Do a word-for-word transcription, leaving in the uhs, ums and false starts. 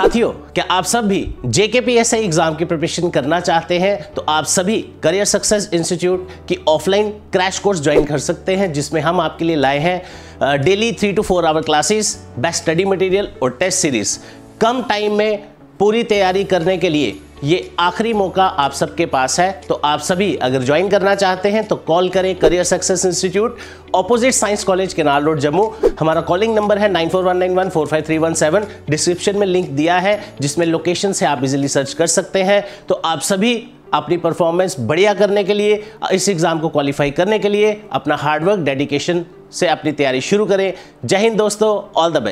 साथियों, क्या आप सब भी जेकेपीएसआई एग्जाम की प्रिपरेशन करना चाहते हैं? तो आप सभी करियर सक्सेस इंस्टीट्यूट की ऑफलाइन क्रैश कोर्स ज्वाइन कर सकते हैं, जिसमें हम आपके लिए लाए हैं daily three two four hour classes, best study material और टेस्ट सीरीज। कम टाइम में पूरी तैयारी करने के लिए ये आखिरी मौका आप सबके पास है। तो आप सभी अगर ज्वाइन करना चाहते हैं तो कॉल करें career success institute, opposite science college, canal road, Jammu. हमारा कॉलिंग नंबर है nine four one nine one four five three one seven. Description में लिंक दिया है, जिसमें लोकेशन से आप इजीली सर्च कर सकते हैं। तो आप सभी अपनी परफॉर्मेंस बढ़िया करने के लिए, इस एग्ज़ाम को क्वालिफाई करने के लिए अपना हार्डवर्क, डेडिकेशन से अपनी तैयारी शुरू करें। जय हिंद दोस्तों, ऑल द बेस्ट।